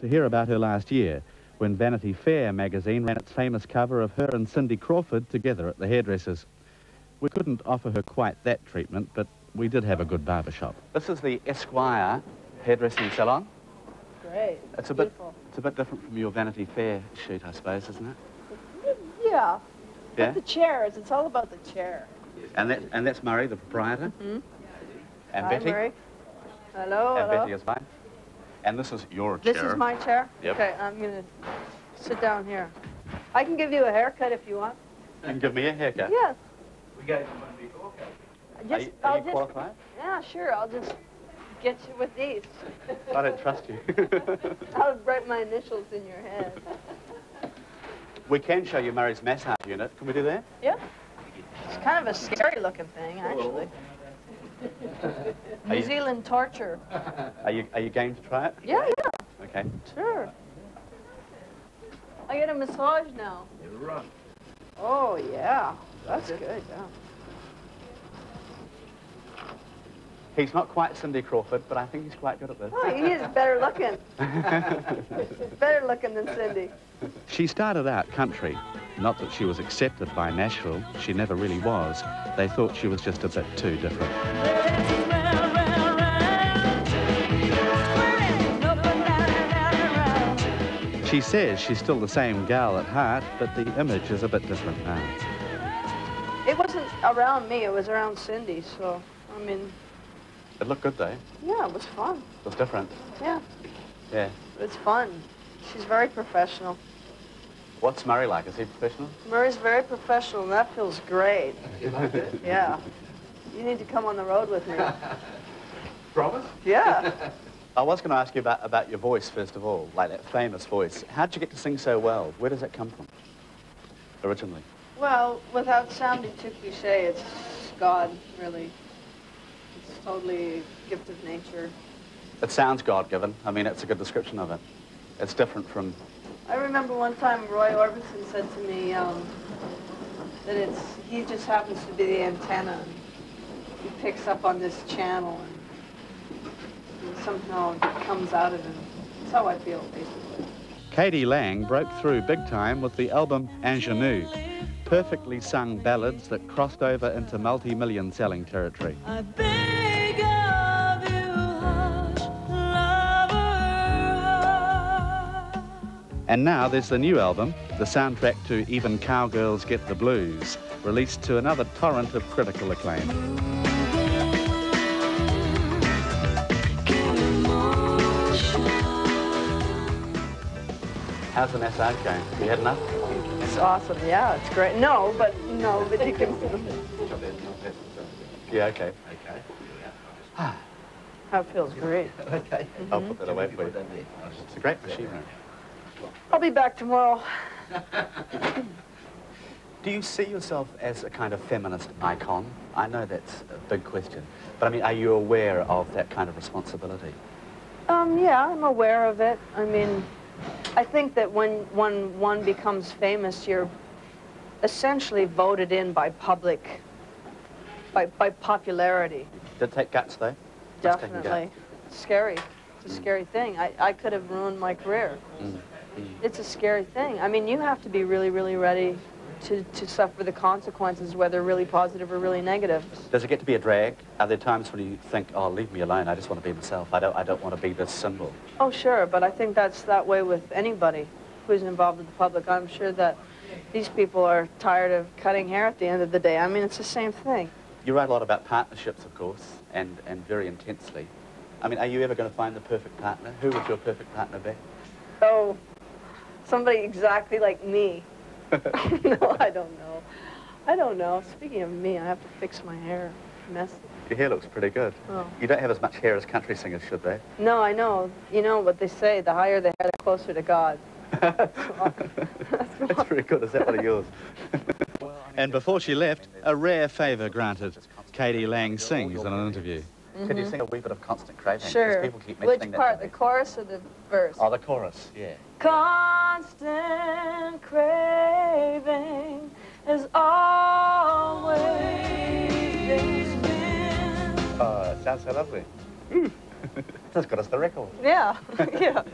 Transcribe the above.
to hear about her last year when Vanity Fair magazine ran its famous cover of her and Cindy Crawford together at the hairdressers. We couldn't offer her quite that treatment, but we did have a good barbershop. This is the Esquire hairdressing salon. Great. It's a bit, different from your Vanity Fair shoot, I suppose, isn't it? Yeah. Yeah. But the chairs, it's all about the chair. And that's Murray, the proprietor. Mm-hmm. And hi, Betty. Murray. Hello. And hello. Betty is mine. And this is your chair. This is my chair? Yep. Okay, I'm going to sit down here. I can give you a haircut if you want. And give me a haircut? Yes. We gave you one before, Kate. Yes, I'll just qualified? Yeah, sure. I'll just get you with these. I don't trust you. I'll write my initials in your head. We can show you Murray's massage unit. Can we do that? Yeah. It's kind of a scary-looking thing, actually. New Zealand torture. Are you game to try it? Yeah, yeah. Okay. Sure. I get a massage now. You're right. Oh, yeah. That's good, yeah. He's not quite Cindy Crawford, but I think he's quite good at this. Oh, he is better looking. Better looking than Cindy. She started out country. Not that she was accepted by Nashville. She never really was. They thought she was just a bit too different. She says she's still the same gal at heart, but the image is a bit different now. It wasn't around me, it was around Cindy, so, I mean... It looked good, though. Yeah, it was fun. It was different. Yeah. Yeah. It's fun. She's very professional. What's Murray like? Is he professional? Murray's very professional, and that feels great. You like it? Yeah. You need to come on the road with me. Promise? Yeah. I was going to ask you about your voice, first of all, like that famous voice. How'd you get to sing so well? Where does that come from, originally? Well, without sounding too cliche, it's God, really. It's totally a gift of nature. It sounds God-given. I mean, it's a good description of it. It's different from... I remember one time Roy Orbison said to me that he just happens to be the antenna. He picks up on this channel and somehow it comes out of him. That's how I feel, basically. Katie Lang broke through big time with the album Ingenue. Perfectly sung ballads that crossed over into multi-million selling territory. I beg of you, hush, lover. And now there's the new album, the soundtrack to Even Cowgirls Get the Blues, released to another torrent of critical acclaim. How's the massage going? Have you had enough? It's awesome, yeah, it's great. No, but you can... Yeah, okay. Okay. That feels great. Okay. I'll put that away for you. It's a great machine. I'll be back tomorrow. Do you see yourself as a kind of feminist icon? I know that's a big question, but I mean, are you aware of that kind of responsibility? Yeah, I'm aware of it. I mean... I think that when one becomes famous, you're essentially voted in by public, by popularity. Did it take guts, though? Definitely. It's scary. It's a scary thing. I could have ruined my career. It's a scary thing. I mean, you have to be really, really ready to suffer the consequences, whether really positive or really negative. Does it get to be a drag? Are there times when you think, oh, leave me alone, I just want to be myself, I don't want to be this symbol? Oh, sure, but I think that's that way with anybody who's involved with the public. I'm sure that these people are tired of cutting hair at the end of the day. I mean, it's the same thing. You write a lot about partnerships, of course, and very intensely. I mean, are you ever going to find the perfect partner? Who would your perfect partner be? Oh, somebody exactly like me. No, I don't know. I don't know. Speaking of me, I have to fix my hair. Messy. Your hair looks pretty good. Oh. You don't have as much hair as country singers, should they? No, I know. You know what they say, the higher the hair, the closer to God. That's pretty good. Is that one of yours? And before she left, a rare favour granted. Katie Lang sings in an interview. Can you sing a wee bit of Constant Craving? Sure. People keep mentioning that. Which part, the chorus or the verse? Oh, the chorus, yeah. Constant craving has always been. Oh, it sounds so lovely. That's got us the record. Yeah, yeah.